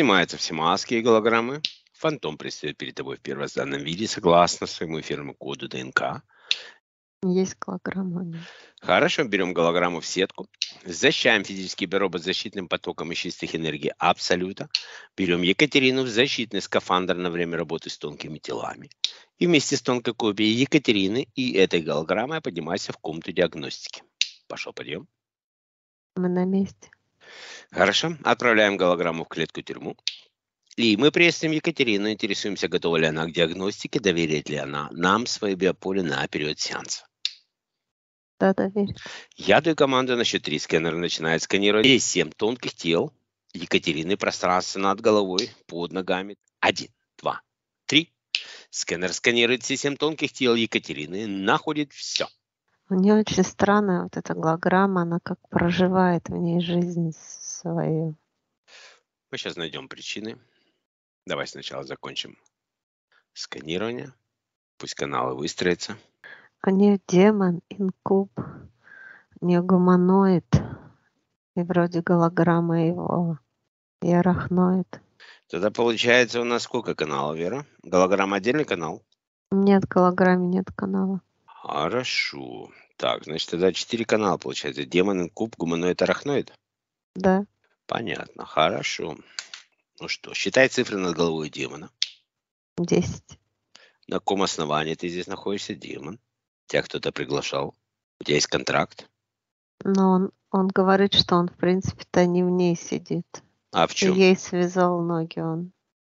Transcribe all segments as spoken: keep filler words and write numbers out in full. Снимаются все маски и голограммы. Фантом предстает перед тобой в первозданном виде, согласно своему эфирному коду ДНК. Есть голограмма. Хорошо, берем голограмму в сетку. Защищаем физический биоробот защитным потоком из чистых энергий Абсолюта. Берем Екатерину в защитный скафандр на время работы с тонкими телами. И вместе с тонкой копией Екатерины и этой голограммой поднимайся в комнату диагностики. Пошел подъем. Мы на месте. Хорошо. Отправляем голограмму в клетку-тюрьму. И мы приветствуем Екатерину, интересуемся, готова ли она к диагностике, доверяет ли она нам свои биополе на период сеанса. Да, доверяю. Я даю команду на счет три. Сканер начинает сканировать. Есть семь тонких тел Екатерины, пространство над головой, под ногами. Один, два, три. Сканер сканирует все семь тонких тел Екатерины, находит все. Мне очень странно, вот эта голограмма, она как проживает в ней жизнь свою. Мы сейчас найдем причины. Давай сначала закончим сканирование. Пусть каналы выстроятся. У нее демон, инкуб, у нее гуманоид, и вроде голограмма его, и арахноид. Тогда получается у нас сколько каналов, Вера? Голограмма отдельный канал? Нет, голограмме нет канала. Хорошо. Так, значит, тогда четыре канала получается. Демон, инкуб, гуманоид, арахноид? Да. Понятно, хорошо. Ну что, считай цифры над головой демона. десять. На каком основании ты здесь находишься, демон? Тебя кто-то приглашал? У тебя есть контракт? Но он, он говорит, что он, в принципе-то, не в ней сидит. А в чем? Ей связал ноги он.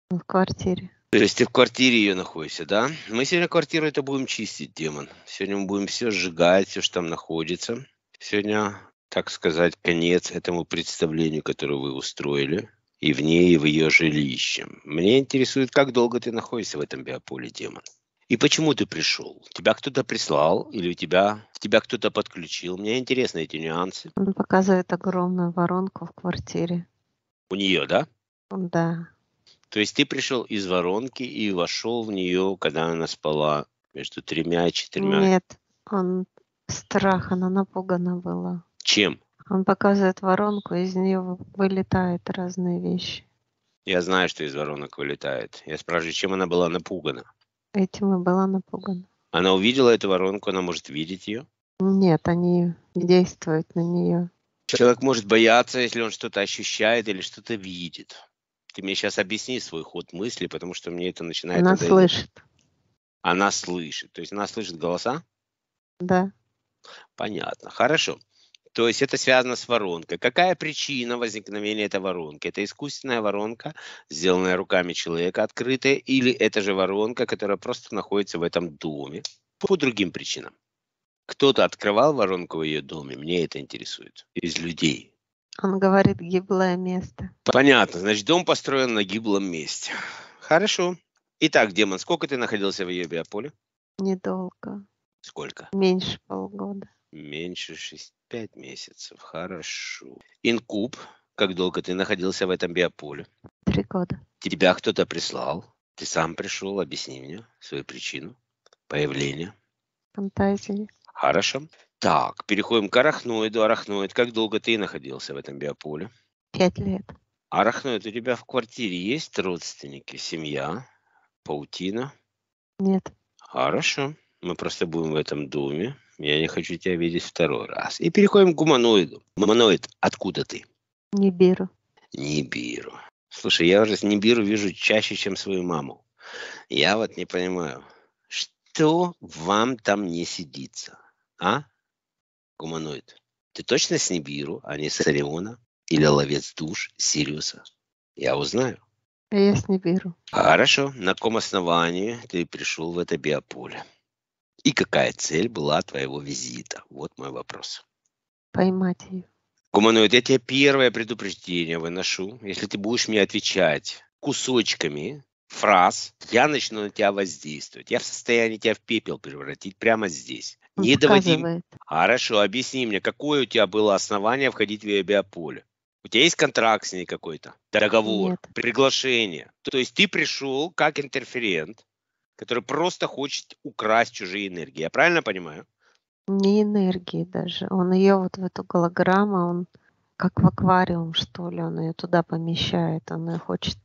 Он в квартире. То есть ты в квартире ее находишься, да? Мы сегодня квартиру-то будем чистить, демон. Сегодня мы будем все сжигать, все, что там находится. Сегодня, так сказать, конец этому представлению, которое вы устроили. И в ней, и в ее жилище. Мне интересует, как долго ты находишься в этом биополе, демон. И почему ты пришел? Тебя кто-то прислал или у тебя, тебя кто-то подключил? Мне интересны эти нюансы. Он показывает огромную воронку в квартире. У нее, да? Да. То есть ты пришел из воронки и вошел в нее, когда она спала между тремя и четырьмя? Нет, он страх, она напугана была. Чем? Он показывает воронку, из нее вылетают разные вещи. Я знаю, что из воронок вылетает. Я спрашиваю, чем она была напугана? Этим и была напугана. Она увидела эту воронку, она может видеть ее? Нет, они действуют на нее. Человек может бояться, если он что-то ощущает или что-то видит. Ты мне сейчас объясни свой ход мысли, потому что мне это начинает... Она надоедать. Слышит. Она слышит. То есть она слышит голоса? Да. Понятно. Хорошо. То есть это связано с воронкой. Какая причина возникновения этой воронки? Это искусственная воронка, сделанная руками человека, открытая, или это же воронка, которая просто находится в этом доме? По другим причинам. Кто-то открывал воронку в ее доме? Мне это интересует. Из людей. Он говорит, гиблое место. Понятно. Значит, дом построен на гиблом месте. Хорошо. Итак, демон, сколько ты находился в ее биополе? Недолго. Сколько? Меньше полгода. Меньше шести. Пять месяцев. Хорошо. Инкуб, как долго ты находился в этом биополе? Три года. Тебя кто-то прислал? Ты сам пришел? Объясни мне свою причину появления. Фантазии. Хорошо. Так, переходим к арахноиду. Арахноид, как долго ты находился в этом биополе? Пять лет. Арахноид, у тебя в квартире есть родственники, семья, паутина? Нет. Хорошо. Мы просто будем в этом доме. Я не хочу тебя видеть второй раз. И переходим к гуманоиду. Гуманоид, откуда ты? Нибиру. Нибиру. Слушай, я уже с Нибиру вижу чаще, чем свою маму. Я вот не понимаю, что вам там не сидится? А? Гуманоид. Ты точно с Нибиру, а не с Ориона? Или ловец душ Сириуса? Я узнаю. Я с Нибиру. Хорошо. На каком основании ты пришел в это биополе? И какая цель была твоего визита? Вот мой вопрос. Поймать ее. Гуманоид, я тебе первое предупреждение выношу. Если ты будешь мне отвечать кусочками фраз, я начну на тебя воздействовать. Я в состоянии тебя в пепел превратить прямо здесь. Он не доводи... Хорошо, объясни мне, какое у тебя было основание входить в ее биополе? У тебя есть контракт с ней какой-то? Договор? Нет. Приглашение? То есть ты пришел как интерферент, который просто хочет украсть чужие энергии. Я правильно понимаю? Не энергии даже. Он ее вот в эту голограмму, он как в аквариум, что ли, он ее туда помещает, он ее хочет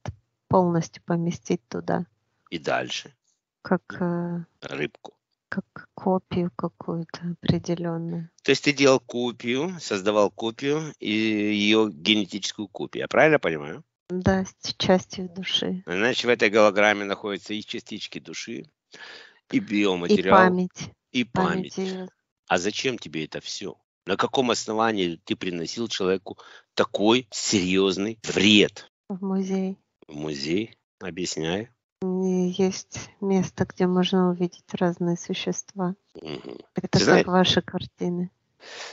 полностью поместить туда. И дальше. Как э, рыбку. Как копию какую-то определенную. То есть ты делал копию, создавал копию и ее генетическую копию, я правильно понимаю? Да, с частью души. Значит, в этой голограмме находятся и частички души, и биоматериал. И память. И память. память. А зачем тебе это все? На каком основании ты приносил человеку такой серьезный вред? В музей. В музей? Объясняй. Есть место, где можно увидеть разные существа. Угу. Это ты как знаешь... ваши картины.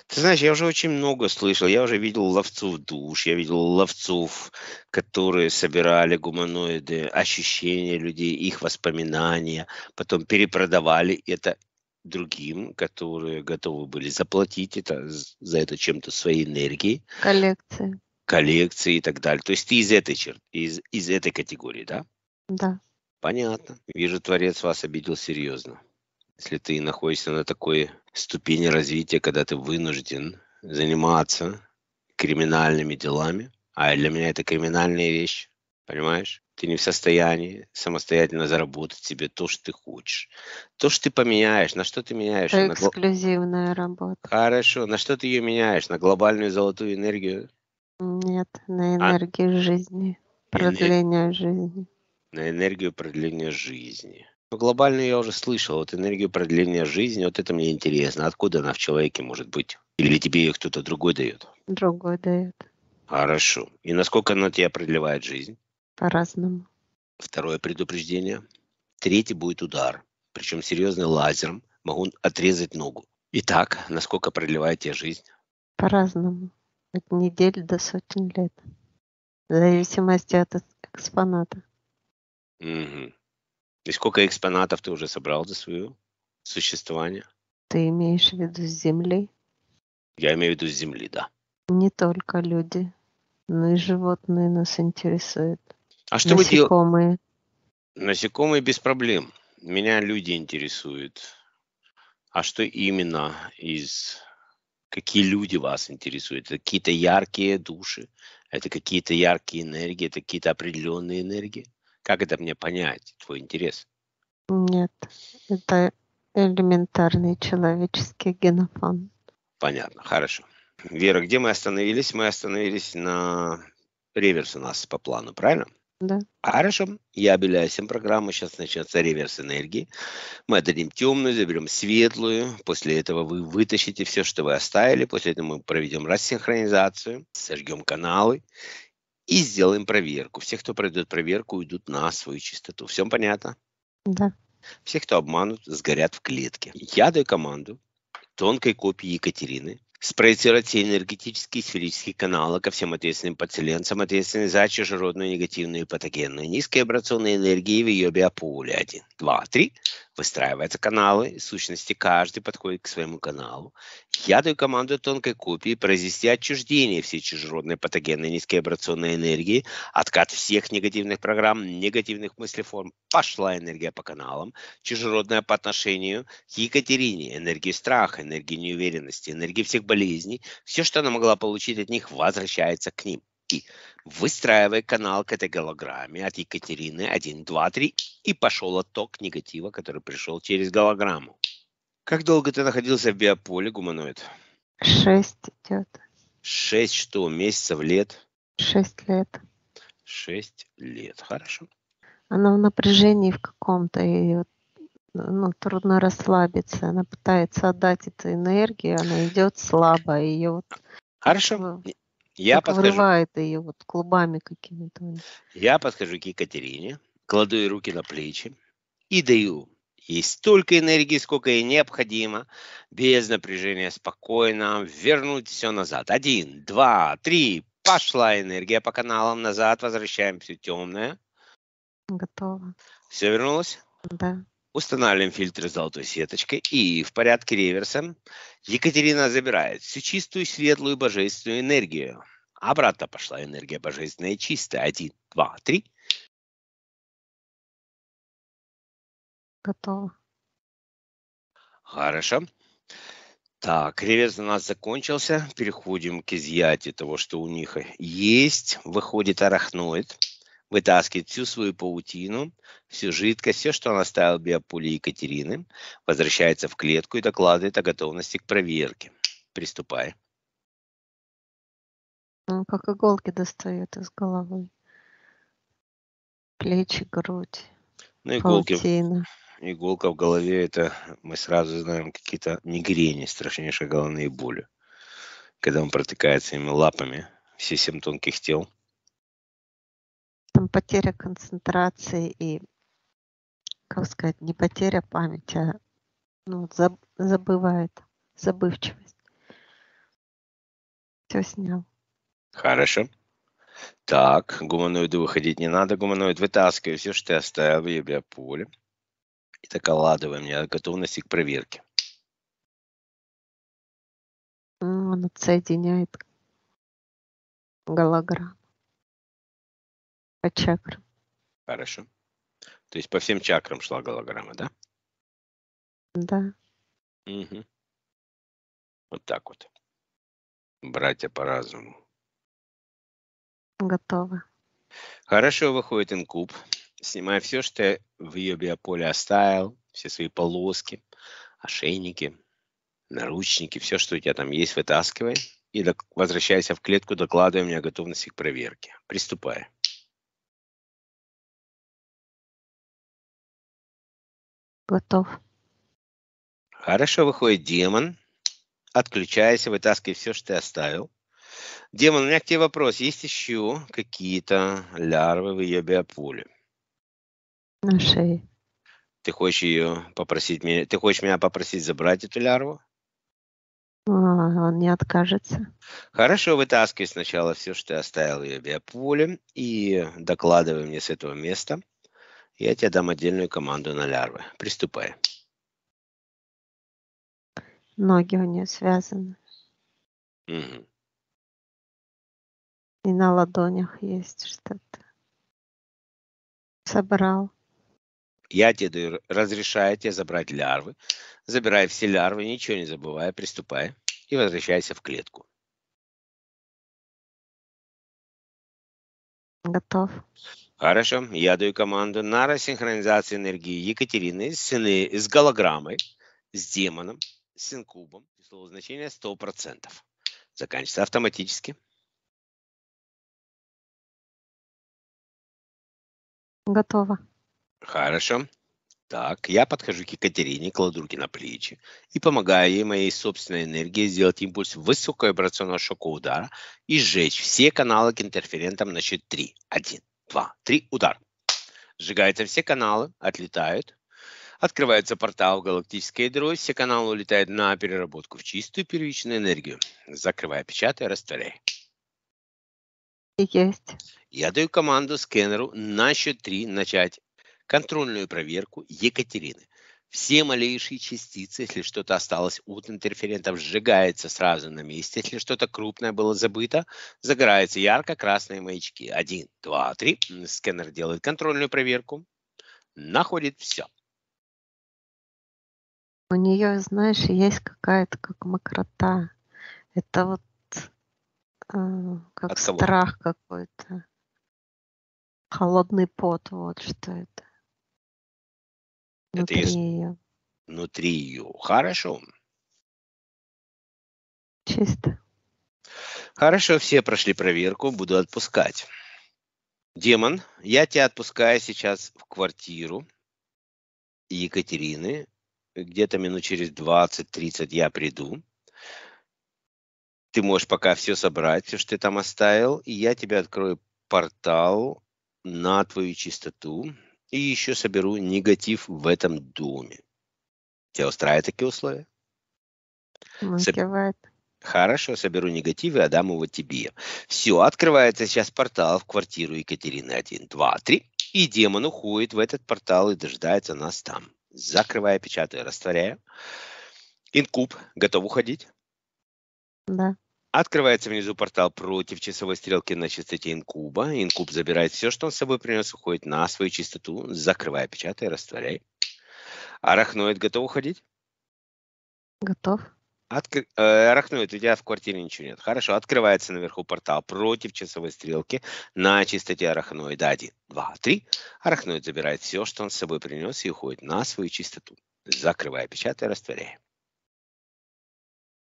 Ты знаешь, я уже очень много слышал. Я уже видел ловцов душ, я видел ловцов, которые собирали гуманоиды, ощущения людей, их воспоминания, потом перепродавали это другим, которые готовы были заплатить это, за это чем-то своей энергией. Коллекции. Коллекции и так далее. То есть ты из этой, черт, из, из этой категории, да? Да. Понятно. Вижу, Творец вас обидел серьезно. Если ты находишься на такой ступени развития, когда ты вынужден заниматься криминальными делами, а для меня это криминальная вещь, понимаешь? Ты не в состоянии самостоятельно заработать себе то, что ты хочешь. То, что ты поменяешь, на что ты меняешь? Это эксклюзивная на... работа. Хорошо. На что ты ее меняешь? На глобальную золотую энергию? Нет, на энергию а? жизни, продление Энер... жизни. На энергию продления жизни. Ну, глобально я уже слышал, вот энергию продления жизни, вот это мне интересно. Откуда она в человеке может быть? Или тебе ее кто-то другой дает? Другой дает. Хорошо. И насколько она тебя продлевает жизнь? По-разному. Второе предупреждение. Третий будет удар. Причем серьезный лазером. Могу отрезать ногу. Итак, насколько продлевает тебе жизнь? По-разному. От недель до сотен лет. В зависимости от экспоната. Угу. И сколько экспонатов ты уже собрал за свое существование? Ты имеешь в виду с Земли? Я имею в виду с Земли, да. Не только люди, но и животные нас интересуют. А что насекомые? Вы дел... Насекомые без проблем. Меня люди интересуют. А что именно из... Какие люди вас интересуют? Это какие-то яркие души? Это какие-то яркие энергии? Это какие-то определенные энергии? Как это мне понять, твой интерес? Нет, это элементарный человеческий генофон. Понятно, хорошо. Вера, где мы остановились? Мы остановились на реверс у нас по плану, правильно? Да. Хорошо, я объявляю всем программу, сейчас начнется реверс энергии. Мы отдадим темную, заберем светлую, после этого вы вытащите все, что вы оставили, после этого мы проведем рассинхронизацию, сожгем каналы. И сделаем проверку. Все, кто пройдет проверку, уйдут на свою чистоту. Всем понятно? Да. Все, кто обманут, сгорят в клетке. Я даю команду тонкой копии Екатерины спроецировать все энергетические и сферические каналы ко всем ответственным подселенцам, ответственным за чужеродную, негативную и патогенную низковибрационную энергию в ее биополе. Один, два, три. Выстраиваются каналы, в сущности каждый подходит к своему каналу. Я даю команду тонкой копии произвести отчуждение всей чужеродной патогенной низковибрационной энергии, откат всех негативных программ, негативных мыслеформ. Пошла энергия по каналам, чужеродная по отношению к Екатерине, энергии страха, энергии неуверенности, энергии всех болезней. Все, что она могла получить от них, возвращается к ним. И выстраивая канал к этой голограмме от Екатерины один, два, три, и пошел отток негатива, который пришел через голограмму. Как долго ты находился в биополе, гуманоид? Шесть идет. Шесть что, месяцев, лет? Шесть лет. Шесть лет, хорошо. Она в напряжении в каком-то, и ну, трудно расслабиться. Она пытается отдать эту энергию, она идет слабо. Ее вот... Хорошо. Я подхожу, вырывает ее вот клубами какими-то. Я подхожу к Екатерине, кладу ей руки на плечи и даю ей столько энергии, сколько ей необходимо, без напряжения, спокойно вернуть все назад. Один, два, три, пошла энергия по каналам назад, возвращаем все темное. Готово. Все вернулось? Да. Устанавливаем фильтры золотой сеточкой и в порядке реверса Екатерина забирает всю чистую, светлую, божественную энергию. Обратно пошла энергия божественная и чистая. Один, два, три. Готово. Хорошо. Так, ревес у нас закончился. Переходим к изъятию того, что у них есть. Выходит арахноид, вытаскивает всю свою паутину, всю жидкость, все, что он оставил в биополе Екатерины, возвращается в клетку и докладывает о готовности к проверке. Приступай. Он как иголки достает из головы. Плечи, грудь, ну, иголки, паутина. Иголка в голове, это мы сразу знаем какие-то мигрени, страшнейшие головные боли. Когда он протыкает своими лапами все семь тонких тел. Там потеря концентрации и, как сказать, не потеря памяти, а ну, заб, забывает, забывчивость. Все снял. Хорошо. Так, гуманоиду выходить не надо. Гуманоид, вытаскивай все, что ты оставил в биополе. И докладывай мне о готовности к проверке. Он отсоединяет голограмму по чакрам. Хорошо. То есть по всем чакрам шла голограмма, да? Да. Угу. Вот так вот. Братья по разуму. Готово. Хорошо, выходит инкуб. Снимай все, что в ее биополе оставил, все свои полоски, ошейники, наручники, все, что у тебя там есть, вытаскивай. И возвращайся в клетку, докладывай мне о готовности к проверке. Приступай. Готов. Хорошо, выходит демон. Отключайся, вытаскивай все, что ты оставил. Демон, у меня к тебе вопрос. Есть еще какие-то лярвы в ее биополе? На шее. Ты хочешь ее попросить, ты хочешь меня попросить забрать эту лярву? А, он не откажется. Хорошо, вытаскивай сначала все, что ты оставил в ее биополе, и докладывай мне с этого места. Я тебе дам отдельную команду на лярвы. Приступай. Ноги у нее связаны. Угу. И на ладонях есть что-то. Собрал. Я тебе даю, разрешаю тебе забрать лярвы. Забирай все лярвы, ничего не забывай, приступай и возвращайся в клетку. Готов. Хорошо, я даю команду на рассинхронизацию энергии Екатерины с, с голограммой, с демоном, с инкубом. Число значения сто процентов. Заканчивается автоматически. Готово. Хорошо. Так, я подхожу к Екатерине, кладу руки на плечи и помогаю ей моей собственной энергией сделать импульс высоковибрационного шока удара и сжечь все каналы к интерферентам на счет три. Один, два, три, удар. Сжигаются все каналы, отлетают. Открывается портал в галактическое ядро, все каналы улетают на переработку в чистую первичную энергию. Закрывай, печатай, растворяй. Есть. Я даю команду скэнеру на счет три начать контрольную проверку Екатерины. Все малейшие частицы, если что-то осталось от интерферентов, сжигается сразу на месте. Если что-то крупное было забыто, загораются ярко-красные маячки. Один, два, три. Скэнер делает контрольную проверку. Находит все. У нее, знаешь, есть какая-то как мокрота. Это вот как страх какой-то. Холодный пот, вот что это. Внутри это ее. Внутри ее. Хорошо. Чисто. Хорошо, все прошли проверку, буду отпускать. Демон, я тебя отпускаю сейчас в квартиру Екатерины. Где-то минут через двадцать-тридцать я приду. Ты можешь пока все собрать, все, что ты там оставил, и я тебе открою портал на твою чистоту и еще соберу негатив в этом доме. Тебя устраивают такие условия? Соб... Хорошо, соберу негатив и отдам его тебе. Все, открывается сейчас портал в квартиру Екатерины. Один, два, три. И демон уходит в этот портал и дожидается нас там. Закрываю, печатаю, растворяю. Инкуб, готов уходить? Да. Открывается внизу портал против часовой стрелки на частоте инкуба. Инкуб забирает все, что он с собой принес, уходит на свою частоту. Закрывай, печатай, растворяй. Арахноид готов уходить? Готов. Откр... Э, рахнует, у тебя в квартире ничего нет. Хорошо, открывается наверху портал против часовой стрелки на чистоте арахноида. Один, два, три. Арахноид забирает все, что он с собой принес, и уходит на свою чистоту. Закрывая, печатая, растворяя.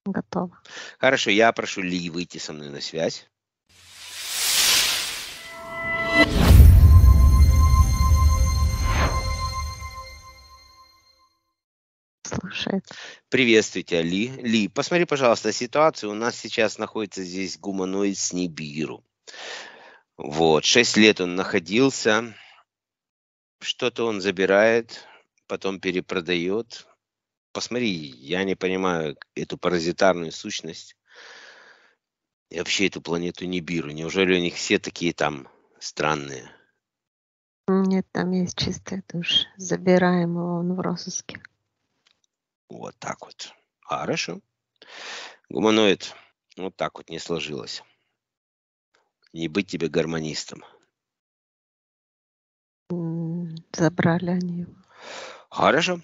Готово. Хорошо, я прошу Ли выйти со мной на связь. Слушает. Приветствую тебя, Ли. Ли, посмотри, пожалуйста, ситуацию. У нас сейчас находится здесь гуманоид с Нибиру. Вот, шесть лет он находился. Что-то он забирает, потом перепродает. Посмотри, я не понимаю эту паразитарную сущность. И вообще эту планету Нибиру. Неужели у них все такие там странные? Нет, там есть чистая душа. Забираем его, он в розыске. Вот так вот. Хорошо. Гуманоид, вот так вот не сложилось. Не быть тебе гармонистом. Забрали они его. Хорошо.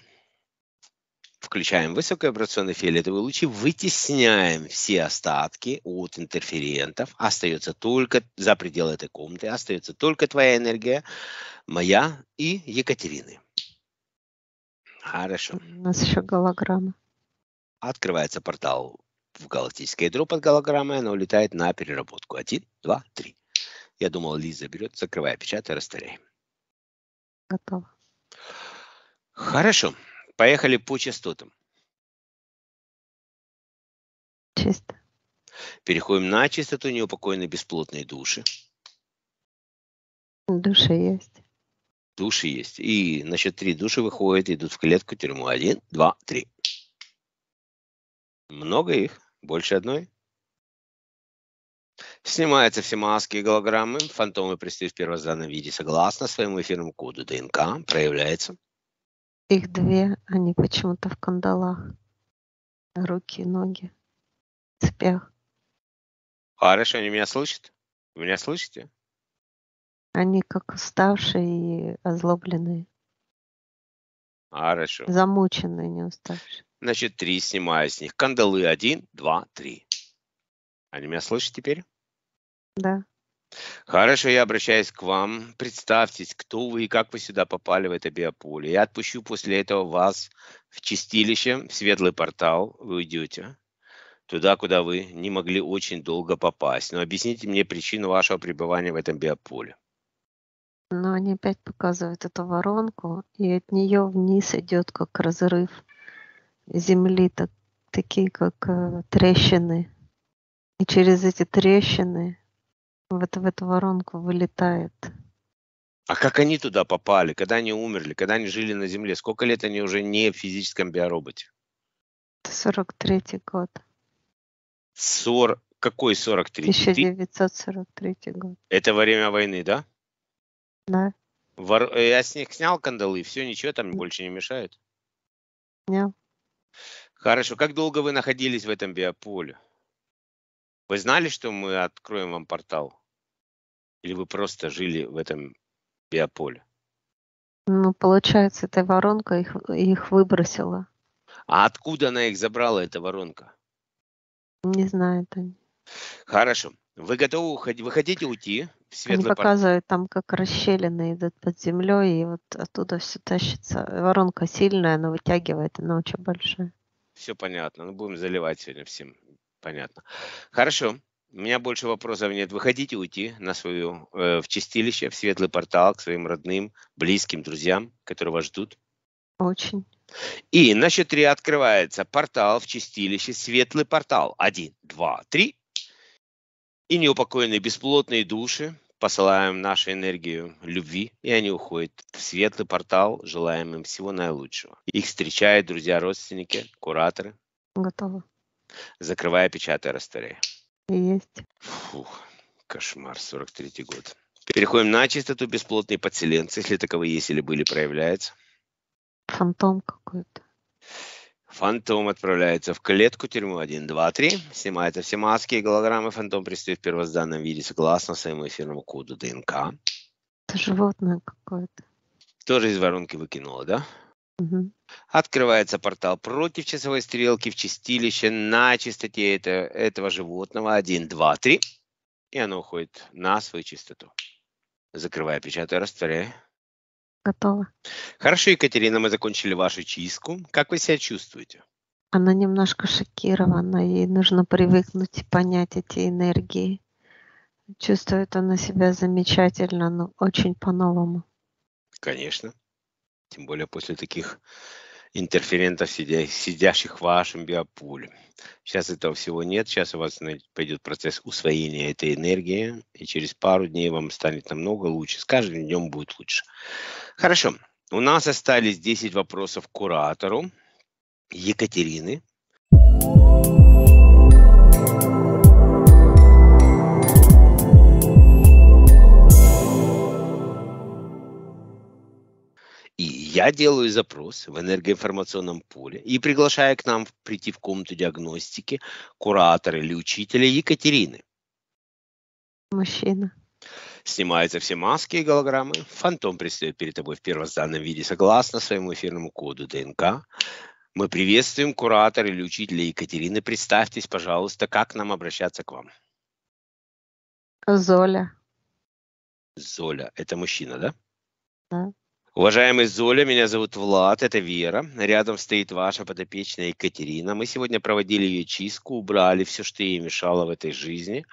Включаем высоковибрационные фиолетовые лучи, вытесняем все остатки от интерферентов. Остается только за пределы этой комнаты, остается только твоя энергия, моя и Екатерины. Хорошо. У нас еще голограмма. Открывается портал в галактическое ядро под голограммой, она улетает на переработку. Один, два, три. Я думал, Лиза берет, закрывая, печатая, растворяй. Готово. Хорошо. Поехали по частотам. Чисто. Переходим на чистоту неупокоенной бесплотной души. Души есть. Души есть. И на счет три души выходят, идут в клетку, тюрьму. Один, два, три. Много их? Больше одной? Снимаются все маски и голограммы. Фантомы предстают в первозданном виде согласно своему эфирному коду ДНК. Проявляется. Их две. Они почему-то в кандалах. Руки, ноги. Цепях. Хорошо, они меня слышат? Вы меня слышите? Они как уставшие и озлобленные. Хорошо. Замученные, не уставшие. Значит, три снимаю с них. Кандалы один, два, три. Они меня слышат теперь? Да. Хорошо, я обращаюсь к вам. Представьтесь, кто вы и как вы сюда попали, в это биополе. Я отпущу после этого вас в чистилище, в светлый портал. Вы уйдете туда, куда вы не могли очень долго попасть. Но объясните мне причину вашего пребывания в этом биополе. Но они опять показывают эту воронку, и от нее вниз идет как разрыв земли, так, такие как э, трещины. И через эти трещины вот в эту воронку вылетает. А как они туда попали? Когда они умерли? Когда они жили на земле? Сколько лет они уже не в физическом биороботе? сорок третий год. сорок... Какой сорок третий? тысяча девятьсот сорок третий год. Это во время войны, да? Да. Вор... Я с них снял кандалы, все, ничего там больше не мешает? Нет. Хорошо. Как долго вы находились в этом биополе? Вы знали, что мы откроем вам портал? Или вы просто жили в этом биополе? Ну, получается, эта воронка их, их выбросила. А откуда она их забрала, эта воронка? Не знаю, Таня. Хорошо. Вы готовы уходить? Вы хотите уйти в светлый портал? Они показывают там, как расщелины идут под землей, и вот оттуда все тащится. Воронка сильная, она вытягивает, она очень большая. Все понятно. Ну, будем заливать сегодня всем. Понятно. Хорошо. У меня больше вопросов нет. Вы хотите уйти на свою, э, в чистилище, в светлый портал, к своим родным, близким, друзьям, которые вас ждут? Очень. И на счет три открывается портал в чистилище, светлый портал. Один, два, три. И неупокоенные бесплотные души посылаем нашу энергию любви, и они уходят в светлый портал. Желаем им всего наилучшего. Их встречают друзья, родственники, кураторы. Готово. Закрывая, печатая, растворяя. Есть. Фух, кошмар, сорок третий год. Переходим на чистоту бесплотные подселенцы, если таковые есть или были, проявляются. Фантом какой-то. Фантом отправляется в клетку, тюрьму. Один, два, три. Снимаются все маски и голограммы. Фантом предстает в первозданном виде согласно своему эфирному коду ДНК. Это животное какое-то. Тоже из воронки выкинуло, да? Угу. Открывается портал против часовой стрелки в чистилище на частоте это, этого животного. Один, два, три. И оно уходит на свою частоту. Закрываю, печатаю, растворяю. Готово. Хорошо, Екатерина, мы закончили вашу чистку. Как вы себя чувствуете? Она немножко шокирована. Ей нужно привыкнуть и понять эти энергии. Чувствует она себя замечательно, но очень по-новому. Конечно. Тем более после таких интерферентов, сидящих в вашем биополе. Сейчас этого всего нет. Сейчас у вас пойдет процесс усвоения этой энергии. И через пару дней вам станет намного лучше. С каждым днем будет лучше. Хорошо. У нас остались десять вопросов к куратору Екатерины. Я делаю запрос в энергоинформационном поле и приглашаю к нам прийти в комнату диагностики куратора или учителя Екатерины. Мужчина. Снимаются все маски и голограммы. Фантом предстает перед тобой в первозданном виде согласно своему эфирному коду ДНК. Мы приветствуем куратора или учителя Екатерины. Представьтесь, пожалуйста, как нам обращаться к вам. Золя. Золя. Это мужчина, да? Да. Уважаемый Золя, меня зовут Влад, это Вера. Рядом стоит ваша подопечная Екатерина. Мы сегодня проводили ее чистку, убрали все, что ей мешало в этой жизни.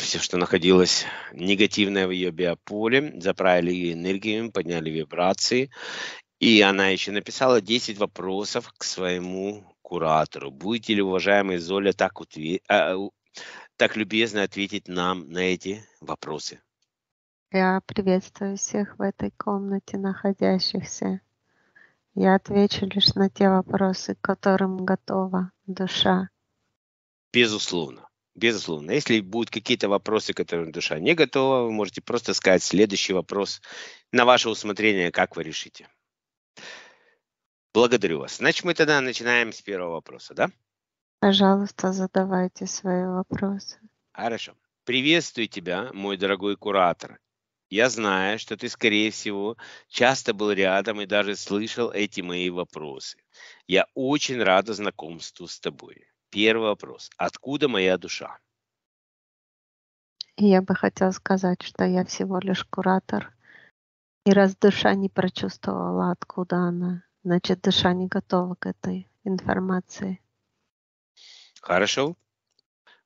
Все, что находилось негативное в ее биополе. Заправили ее энергию, подняли вибрации. И она еще написала десять вопросов к своему куратору. Будете ли, уважаемый Золя, так, утве... а, так любезно ответить нам на эти вопросы? Я приветствую всех в этой комнате находящихся. Я отвечу лишь на те вопросы, к которым готова душа. Безусловно. Безусловно. Если будут какие-то вопросы, к которым душа не готова, вы можете просто сказать следующий вопрос на ваше усмотрение, как вы решите. Благодарю вас. Значит, мы тогда начинаем с первого вопроса, да? Пожалуйста, задавайте свои вопросы. Хорошо. Приветствую тебя, мой дорогой куратор. Я знаю, что ты, скорее всего, часто был рядом и даже слышал эти мои вопросы. Я очень рада знакомству с тобой. Первый вопрос. Откуда моя душа? Я бы хотела сказать, что я всего лишь куратор. И раз душа не прочувствовала, откуда она, значит, душа не готова к этой информации. Хорошо.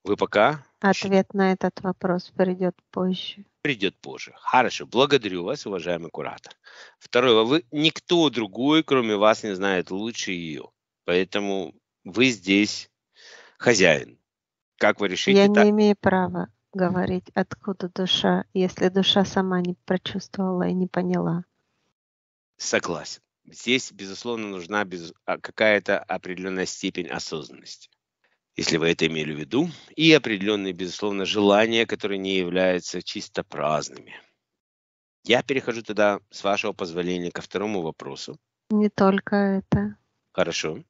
Вы пока... Ответ на этот вопрос придет позже. Придет позже. Хорошо. Благодарю вас, уважаемый куратор. Второе. Вы, никто другой, кроме вас, не знает лучше ее. Поэтому вы здесь хозяин. Как вы решите? Я так? не имею права говорить, откуда душа, если душа сама не прочувствовала и не поняла. Согласен. Здесь, безусловно, нужна без... какая-то определенная степень осознанности. Если вы это имели в виду, и определенные, безусловно, желания, которые не являются чисто праздными. Я перехожу тогда, с вашего позволения, ко второму вопросу. Не только это. Хорошо.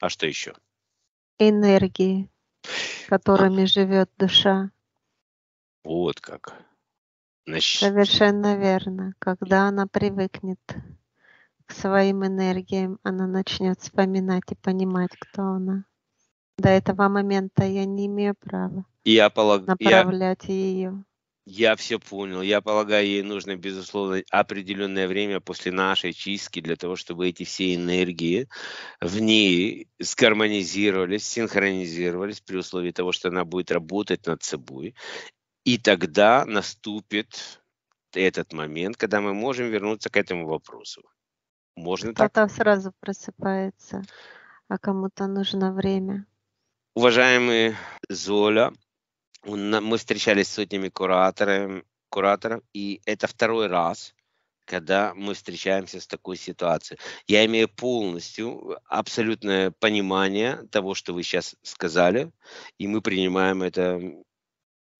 А что еще? Энергии, которыми а. живет душа. Вот как. Значит... Совершенно верно. Когда она привыкнет к своим энергиям, она начнет вспоминать и понимать, кто она. До этого момента я не имею права я полаг... направлять я... ее. Я все понял. Я полагаю, ей нужно, безусловно, определенное время после нашей чистки для того, чтобы эти все энергии в ней сгармонизировались, синхронизировались при условии того, что она будет работать над собой. И тогда наступит этот момент, когда мы можем вернуться к этому вопросу. Можно так? Кто-то сразу просыпается, а кому-то нужно время. Уважаемый Золя, мы встречались с сотнями кураторов, кураторов, и это второй раз, когда мы встречаемся с такой ситуацией. Я имею полностью абсолютное понимание того, что вы сейчас сказали, и мы принимаем это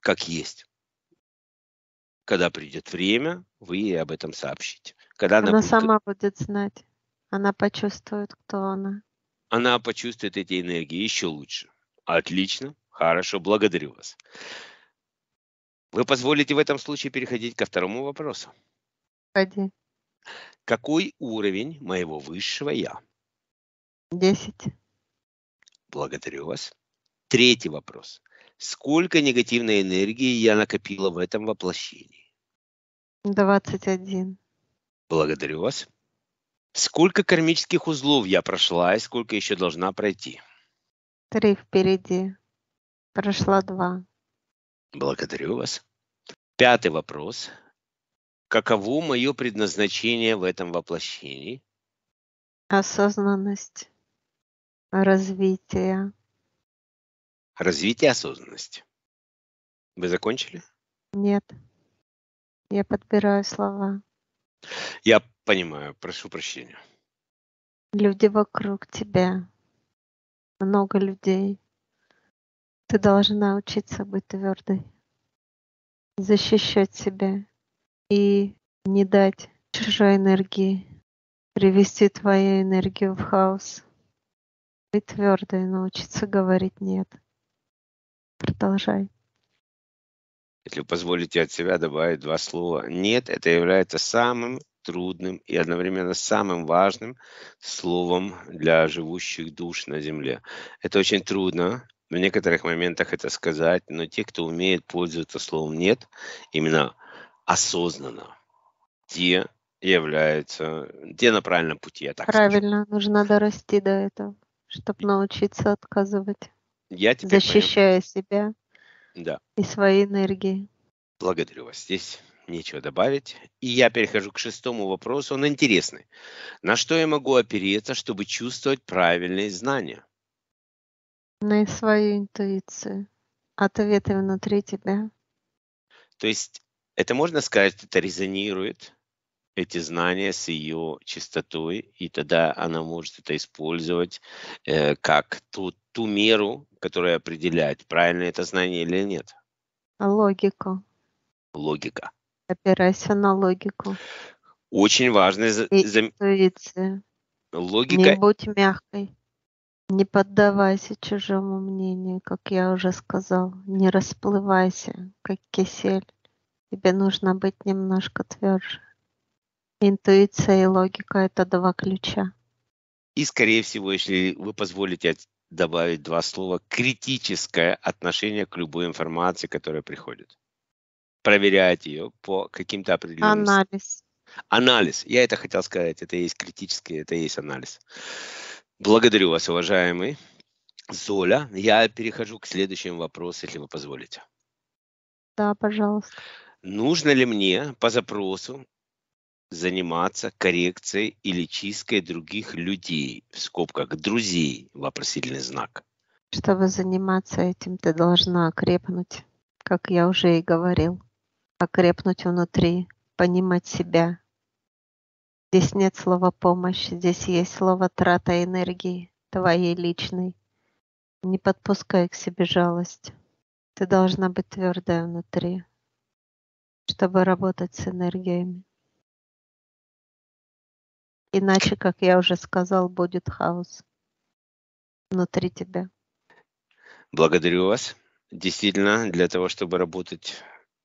как есть. Когда придет время, вы ей об этом сообщите. Когда она она будет... сама будет знать, она почувствует, кто она. Она почувствует эти энергии еще лучше. Отлично, хорошо, благодарю вас. Вы позволите в этом случае переходить ко второму вопросу? Ходи. Какой уровень моего высшего я? Десять. Благодарю вас. Третий вопрос. Сколько негативной энергии я накопила в этом воплощении? Двадцать один. Благодарю вас. Сколько кармических узлов я прошла и сколько еще должна пройти? Три впереди. Прошла два. Благодарю вас. Пятый вопрос. Каково мое предназначение в этом воплощении? Осознанность. Развитие. Развитие осознанности. Вы закончили? Нет. Я подбираю слова. Я понимаю. Прошу прощения. Люди вокруг тебя. Много людей. Ты должна учиться быть твердой, защищать себя и не дать чужой энергии привести твою энергию в хаос. И твердой научиться говорить «нет». Продолжай. Если вы позволите от себя добавить два слова «нет», это является самым трудным и одновременно самым важным словом для живущих душ на Земле. Это очень трудно. В некоторых моментах это сказать, но те, кто умеет пользоваться словом «нет», именно осознанно, те являются, те на правильном пути, я так скажу. Правильно, нужно дорасти до этого, чтобы научиться отказывать, я защищая себя да. и свои энергии. Благодарю вас. Здесь нечего добавить. И я перехожу к шестому вопросу, он интересный. На что я могу опереться, чтобы чувствовать правильные знания? На свою интуицию. Ответы внутри тебя. То есть это можно сказать, это резонирует, эти знания с ее чистотой, и тогда она может это использовать э, как ту, ту меру, которая определяет, правильно это знание или нет. Логику. Логика. Опирайся на логику. Очень важно. Интуиция. Логика. Не будь мягкой. Не поддавайся чужому мнению, как я уже сказал. Не расплывайся, как кисель. Тебе нужно быть немножко тверже. Интуиция и логика – это два ключа. И, скорее всего, если вы позволите добавить два слова, критическое отношение к любой информации, которая приходит. Проверять ее по каким-то определенным... Анализ. Анализ. Я это хотел сказать. Это есть критическое, это есть анализ. Благодарю вас, уважаемый Золя. Я перехожу к следующему вопросу, если вы позволите. Да, пожалуйста. Нужно ли мне по запросу заниматься коррекцией или чисткой других людей, в скобках друзей, вопросительный знак? Чтобы заниматься этим, ты должна окрепнуть, как я уже и говорил. Окрепнуть внутри, понимать себя. Здесь нет слова «помощь», здесь есть слово «трата энергии» твоей личной. Не подпускай к себе жалость. Ты должна быть твердая внутри, чтобы работать с энергиями. Иначе, как я уже сказал, будет хаос внутри тебя. Благодарю вас. Действительно, для того, чтобы работать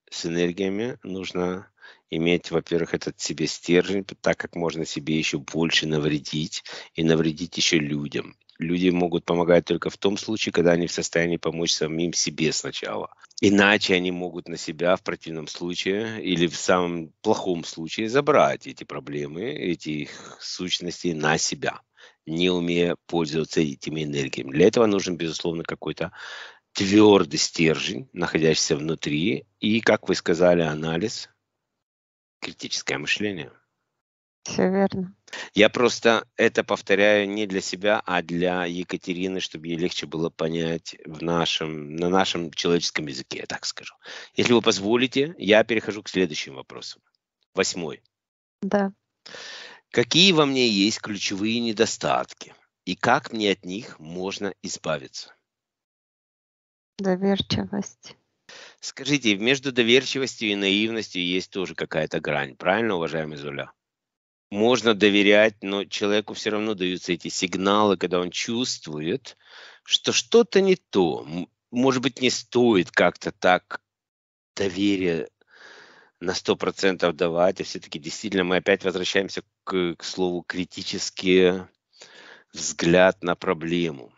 с энергиями, нужно... иметь, во-первых, этот себе стержень, так как можно себе еще больше навредить и навредить еще людям. Люди могут помогать только в том случае, когда они в состоянии помочь самим себе сначала. Иначе они могут на себя в противном случае или в самом плохом случае забрать эти проблемы, эти их сущности на себя, не умея пользоваться этими энергиями. Для этого нужен, безусловно, какой-то твердый стержень, находящийся внутри, и, как вы сказали, анализ. Критическое мышление. Все верно. Я просто это повторяю не для себя, а для Екатерины, чтобы ей легче было понять в нашем, на нашем человеческом языке, я так скажу. Если вы позволите, я перехожу к следующему вопросу. Восьмой. Да. Какие во мне есть ключевые недостатки? И как мне от них можно избавиться? Доверчивость. Скажите, между доверчивостью и наивностью есть тоже какая-то грань, правильно, уважаемый Золя? Можно доверять, но человеку все равно даются эти сигналы, когда он чувствует, что что-то не то. Может быть, не стоит как-то так доверие на сто процентов давать, а все-таки действительно мы опять возвращаемся к, к слову критический взгляд на проблему.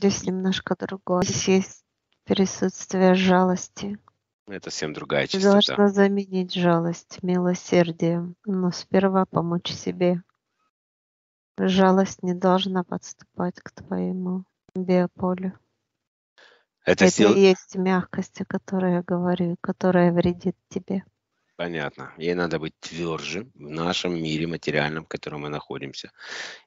Здесь немножко другое. Здесь есть присутствие жалости. Это совсем другая частота. Должна заменить жалость милосердием, но сперва помочь себе. Жалость не должна подступать к твоему биополю. Это, Это сил... и есть мягкость, о которой я говорю, которая вредит тебе. Понятно. Ей надо быть тверже в нашем мире материальном, в котором мы находимся.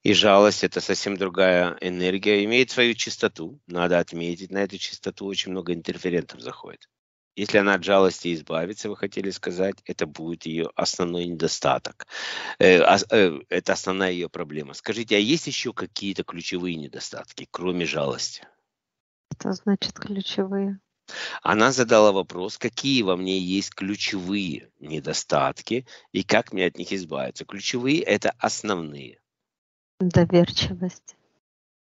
И жалость – это совсем другая энергия, имеет свою чистоту. Надо отметить, на эту чистоту очень много интерферентов заходит. Если она от жалости избавится, вы хотели сказать, это будет ее основной недостаток. Это основная ее проблема. Скажите, а есть еще какие-то ключевые недостатки, кроме жалости? Что значит ключевые? Она задала вопрос, какие во мне есть ключевые недостатки и как мне от них избавиться. Ключевые – это основные. Доверчивость.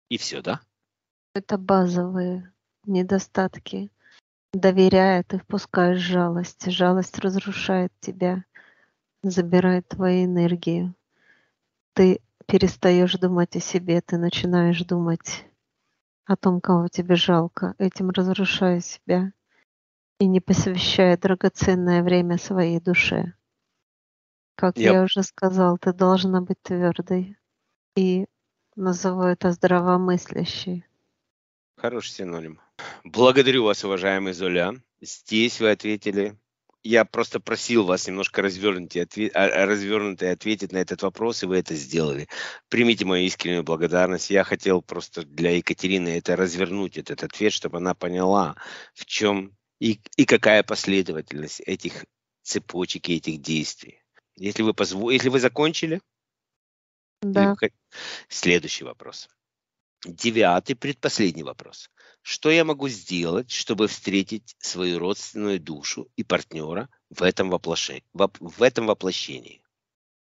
И все, да? Это базовые недостатки. Доверяя, ты впускаешь жалость. Жалость разрушает тебя, забирает твою энергию. Ты перестаешь думать о себе, ты начинаешь думать о том, кого тебе жалко, этим разрушая себя и не посвящая драгоценное время своей душе. Как yep. я уже сказал, ты должна быть твердой. И назову это здравомыслящей. Хороший синоним. Благодарю вас, уважаемый Золя. Здесь вы ответили. Я просто просил вас немножко развернутый ответить на этот вопрос, и вы это сделали. Примите мою искреннюю благодарность. Я хотел просто для Екатерины это развернуть, этот ответ, чтобы она поняла, в чем и, и какая последовательность этих цепочек и этих действий. Если вы, позво... Если вы закончили? Да. Следующий вопрос. Девятый, предпоследний вопрос. Что я могу сделать, чтобы встретить свою родственную душу и партнера в этом воплощении? В этом воплощении?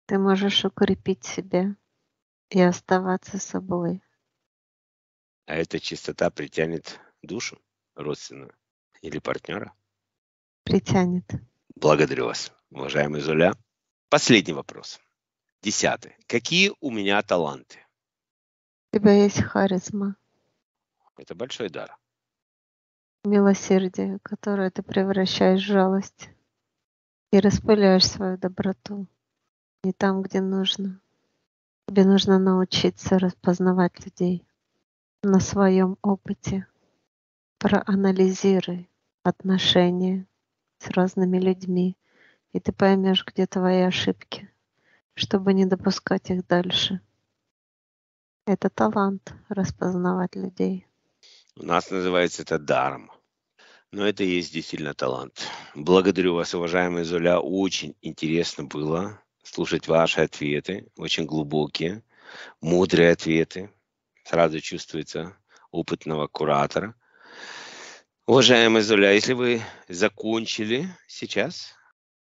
Ты можешь укрепить себя и оставаться собой. А эта чистота притянет душу родственную или партнера? Притянет. Благодарю вас, уважаемый Золя. Последний вопрос. Десятый. Какие у меня таланты? У тебя есть харизма. Это большой дар. Милосердие, которое ты превращаешь в жалость и распыляешь свою доброту не там, где нужно. Тебе нужно научиться распознавать людей на своем опыте. Проанализируй отношения с разными людьми, и ты поймешь, где твои ошибки, чтобы не допускать их дальше. Это талант распознавать людей. У нас называется это даром. Но это и есть действительно талант. Благодарю вас, уважаемая Золя. Очень интересно было слушать ваши ответы. Очень глубокие, мудрые ответы. Сразу чувствуется опытного куратора. Уважаемая Золя, если вы закончили сейчас,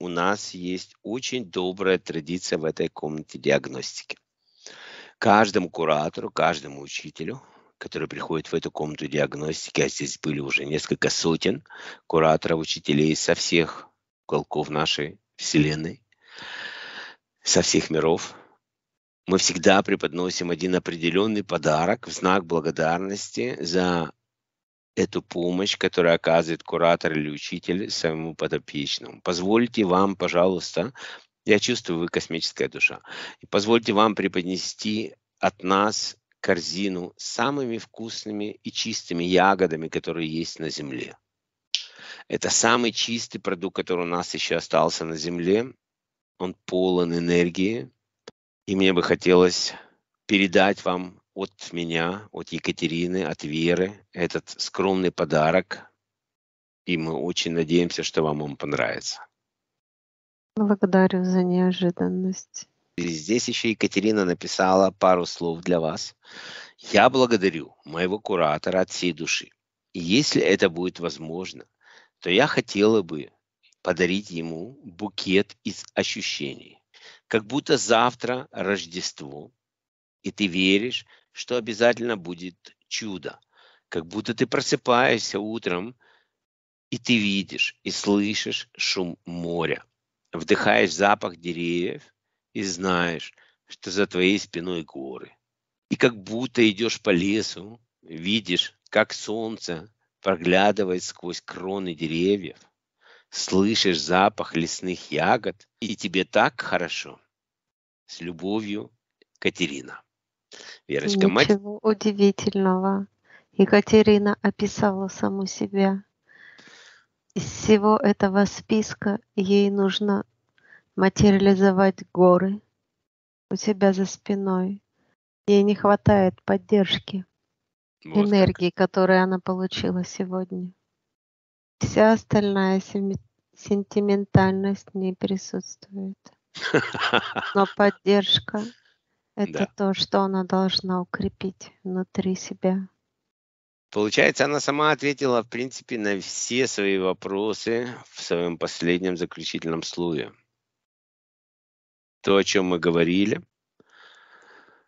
у нас есть очень добрая традиция в этой комнате диагностики. Каждому куратору, каждому учителю, который приходит в эту комнату диагностики, а здесь были уже несколько сотен кураторов, учителей со всех уголков нашей Вселенной, со всех миров, мы всегда преподносим один определенный подарок в знак благодарности за эту помощь, которую оказывает куратор или учитель своему подопечному. Позвольте вам, пожалуйста, я чувствую, вы космическая душа. И позвольте вам преподнести от нас корзину с самыми вкусными и чистыми ягодами, которые есть на Земле. Это самый чистый продукт, который у нас еще остался на Земле. Он полон энергии. И мне бы хотелось передать вам от меня, от Екатерины, от Веры этот скромный подарок. И мы очень надеемся, что вам он понравится. Благодарю за неожиданность. И здесь еще Екатерина написала пару слов для вас. Я благодарю моего куратора от всей души. И если это будет возможно, то я хотела бы подарить ему букет из ощущений. Как будто завтра Рождество, и ты веришь, что обязательно будет чудо. Как будто ты просыпаешься утром, и ты видишь и слышишь шум моря. вдыхаешь запах деревьев и знаешь, что за твоей спиной горы. И как будто идешь по лесу, видишь, как солнце проглядывает сквозь кроны деревьев, слышишь запах лесных ягод, и тебе так хорошо. С любовью, Екатерина. Верочка, мать... Ничего удивительного. Екатерина описала саму себя. Из всего этого списка ей нужно материализовать горы у себя за спиной. Ей не хватает поддержки, вот энергии, как. которую она получила сегодня. Вся остальная сентиментальность не присутствует. Но поддержка – это то, что она должна укрепить внутри себя. Получается, она сама ответила, в принципе, на все свои вопросы в своем последнем заключительном слове. То, о чем мы говорили.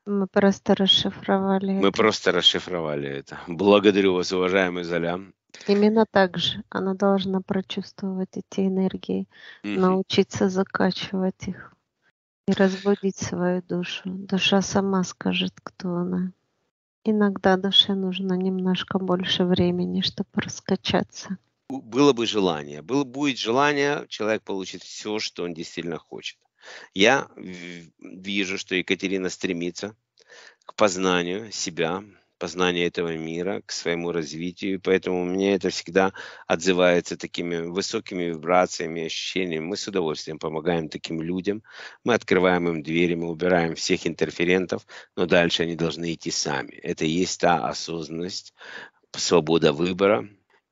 Мы просто расшифровали Мы это. просто расшифровали это. Благодарю вас, уважаемый Золя. Именно так же. Она должна прочувствовать эти энергии, mm-hmm. научиться закачивать их и разбудить свою душу. Душа сама скажет, кто она. Иногда душе нужно немножко больше времени, чтобы раскачаться. Было бы желание. Было, будет желание, человек получит все, что он действительно хочет. Я вижу, что Екатерина стремится к познанию себя, познанию этого мира, к своему развитию. Поэтому мне это всегда отзывается такими высокими вибрациями, ощущениями. Мы с удовольствием помогаем таким людям. Мы открываем им двери, мы убираем всех интерферентов, но дальше они должны идти сами. Это и есть та осознанность, свобода выбора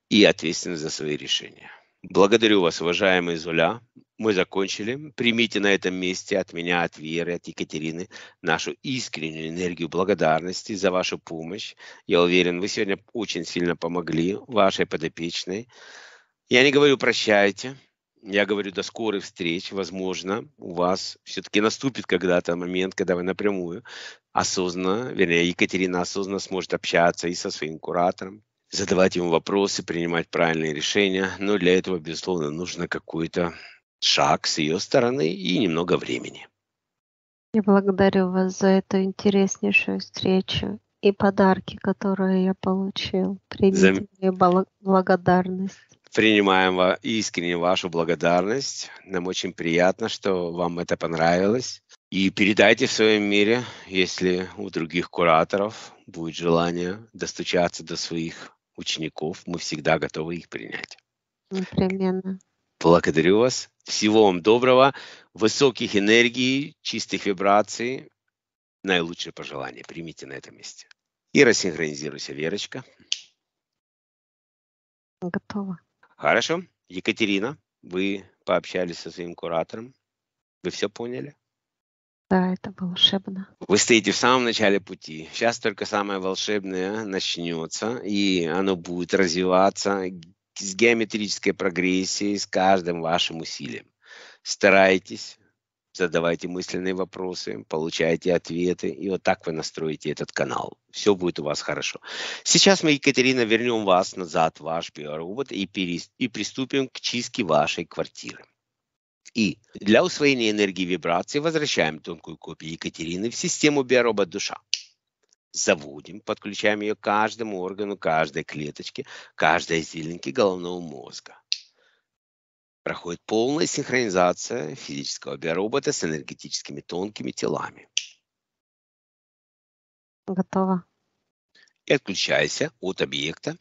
и ответственность за свои решения. Благодарю вас, уважаемые Золя. Мы закончили. Примите на этом месте от меня, от Веры, от Екатерины нашу искреннюю энергию благодарности за вашу помощь. Я уверен, вы сегодня очень сильно помогли вашей подопечной. Я не говорю прощайте. Я говорю до скорых встреч. Возможно, у вас все-таки наступит когда-то момент, когда вы напрямую осознанно, вернее, Екатерина осознанно сможет общаться и со своим куратором, задавать ему вопросы, принимать правильные решения. Но для этого, безусловно, нужно какой-то шаг с ее стороны и немного времени. Я благодарю вас за эту интереснейшую встречу и подарки, которые я получил. Примите мою Зам... благодарность. Принимаем искренне вашу благодарность. Нам очень приятно, что вам это понравилось. И передайте в своем мире, если у других кураторов будет желание достучаться до своих учеников, мы всегда готовы их принять. Непременно. Благодарю вас. Всего вам доброго, высоких энергий, чистых вибраций. Наилучшие пожелания примите на этом месте. И рассинхронизируйся, Верочка. Готово. Хорошо. Екатерина, вы пообщались со своим куратором. Вы все поняли? Да, это волшебно. Вы стоите в самом начале пути. Сейчас только самое волшебное начнется, и оно будет развиваться с геометрической прогрессией, с каждым вашим усилием. Старайтесь, задавайте мысленные вопросы, получайте ответы, и вот так вы настроите этот канал. Все будет у вас хорошо. Сейчас мы, Екатерина, вернем вас назад в ваш биоробот и, перес... и приступим к чистке вашей квартиры. И для усвоения энергии вибрации возвращаем тонкую копию Екатерины в систему биоробот душа. Заводим, подключаем ее к каждому органу, каждой клеточке, каждой зеленке головного мозга. Проходит полная синхронизация физического биоробота с энергетическими тонкими телами. Готово. И отключайся от объекта.